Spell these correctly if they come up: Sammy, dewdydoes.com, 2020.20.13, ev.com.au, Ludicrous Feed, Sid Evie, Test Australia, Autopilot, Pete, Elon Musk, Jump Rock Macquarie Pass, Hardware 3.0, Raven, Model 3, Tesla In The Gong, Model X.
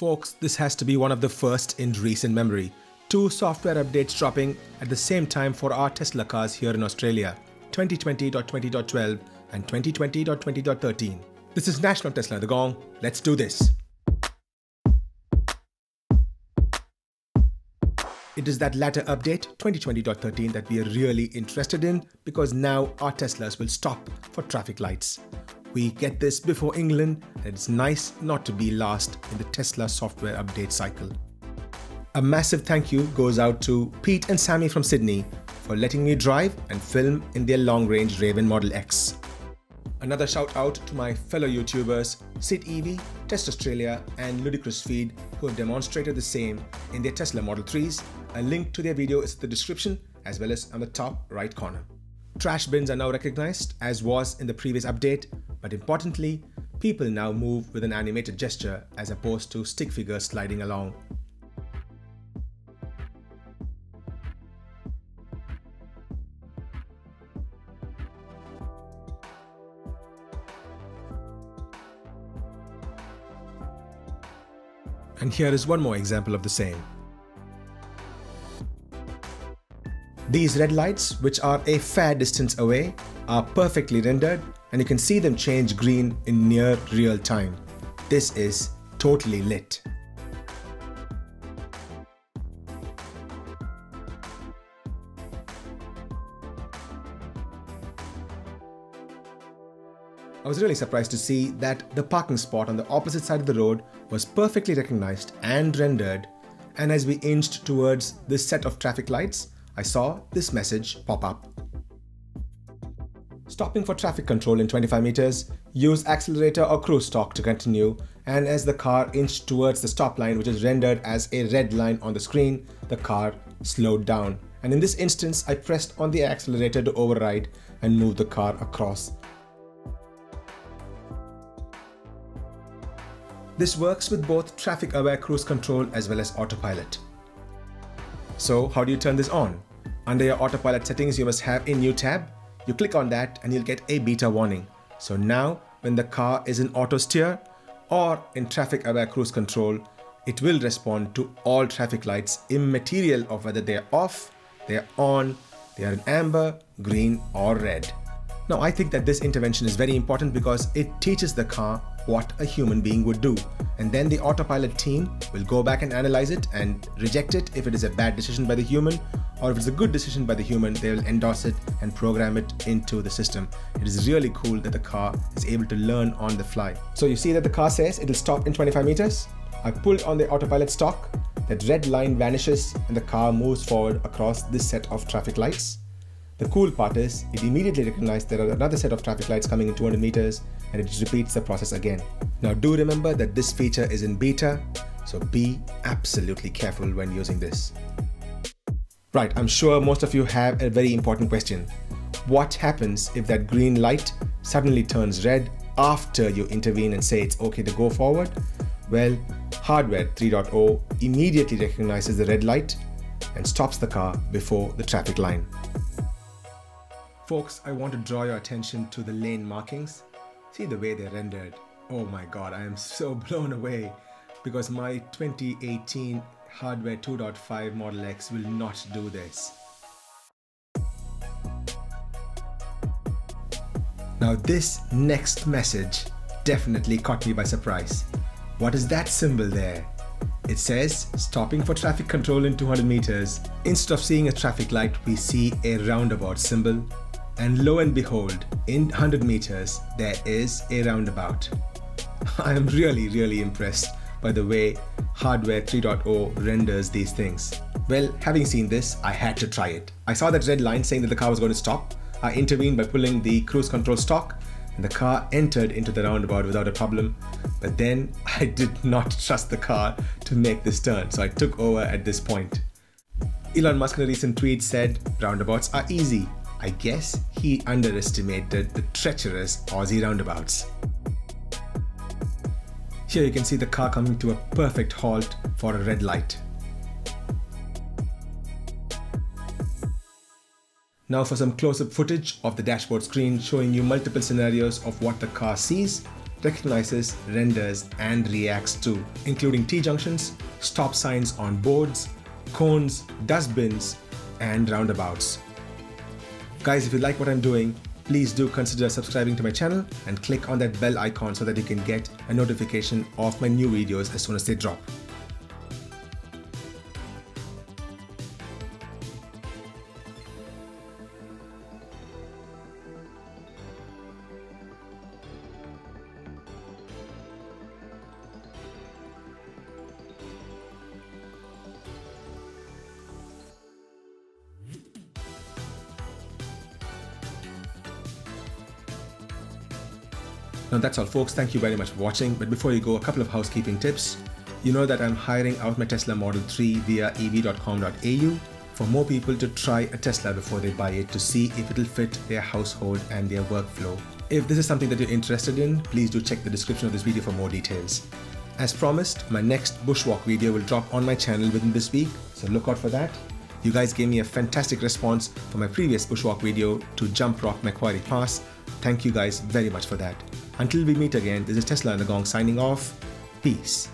Folks, this has to be one of the first in recent memory. Two software updates dropping at the same time for our Tesla cars here in Australia, 2020.20.12 and 2020.20.13. This is National Tesla in The Gong. Let's do this. It is that latter update, 2020.13, that we are really interested in, because now our Teslas will stop for traffic lights. We get this before England, and it's nice not to be last in the Tesla software update cycle. A massive thank you goes out to Pete and Sammy from Sydney for letting me drive and film in their long-range Raven Model X. Another shout out to my fellow YouTubers Sid Evie, Test Australia and Ludicrous Feed, who have demonstrated the same in their Tesla Model 3s. A link to their video is in the description as well as on the top right corner. Trash bins are now recognized, as was in the previous update, but importantly, people now move with an animated gesture as opposed to stick figures sliding along. And here is one more example of the same. These red lights, which are a fair distance away, are perfectly rendered, and you can see them change green in near real time. This is totally lit. I was really surprised to see that the parking spot on the opposite side of the road was perfectly recognized and rendered, and as we inched towards this set of traffic lights, I saw this message pop up. Stopping for traffic control in 25 meters, use accelerator or cruise stalk to continue, and as the car inched towards the stop line, which is rendered as a red line on the screen, the car slowed down. And in this instance, I pressed on the accelerator to override and move the car across. This works with both traffic-aware cruise control as well as autopilot. So how do you turn this on? Under your autopilot settings, you must have a new tab. You click on that and you'll get a beta warning. So now when the car is in auto steer or in traffic-aware cruise control, it will respond to all traffic lights immaterial of whether they're off, they're on, they're in amber, green or red. Now I think that this intervention is very important because it teaches the car what a human being would do, and then the autopilot team will go back and analyze it and reject it if it is a bad decision by the human, or if it's a good decision by the human, they will endorse it and program it into the system. It is really cool that the car is able to learn on the fly. So you see that the car says it'll stop in 25 meters. I pulled on the autopilot stalk, that red line vanishes and the car moves forward across this set of traffic lights. The cool part is, it immediately recognized there are another set of traffic lights coming in 200 meters and it repeats the process again. Now do remember that this feature is in beta, so be absolutely careful when using this. Right, I'm sure most of you have a very important question. What happens if that green light suddenly turns red after you intervene and say it's okay to go forward? Well, Hardware 3.0 immediately recognizes the red light and stops the car before the traffic line. Folks, I want to draw your attention to the lane markings. See the way they're rendered. Oh my God, I am so blown away because my 2018 Hardware 2.5 Model X will not do this. Now this next message definitely caught me by surprise. What is that symbol there? It says, stopping for traffic control in 200 meters. Instead of seeing a traffic light, we see a roundabout symbol. And lo and behold, in 100 meters, there is a roundabout. I am really impressed by the way Hardware 3.0 renders these things. Well, having seen this, I had to try it. I saw that red line saying that the car was going to stop. I intervened by pulling the cruise control stalk and the car entered into the roundabout without a problem. But then I did not trust the car to make this turn, so I took over at this point. Elon Musk in a recent tweet said, roundabouts are easy. I guess he underestimated the treacherous Aussie roundabouts. Here you can see the car coming to a perfect halt for a red light. Now for some close-up footage of the dashboard screen showing you multiple scenarios of what the car sees recognizes, renders, and reacts to, including T-junctions, stop signs on boards, cones, dustbins, and roundabouts. Guys, if you like what I'm doing, please do consider subscribing to my channel and click on that bell icon so that you can get a notification of my new videos as soon as they drop. Now that's all folks, thank you very much for watching, but before you go, a couple of housekeeping tips. You know that I'm hiring out my Tesla Model 3 via ev.com.au for more people to try a Tesla before they buy it to see if it'll fit their household and their workflow. If this is something that you're interested in, please do check the description of this video for more details. As promised, my next bushwalk video will drop on my channel within this week, so look out for that. You guys gave me a fantastic response for my previous bushwalk video to Jump Rock Macquarie Pass. Thank you guys very much for that. Until we meet again, this is Tesla In The Gong signing off. Peace.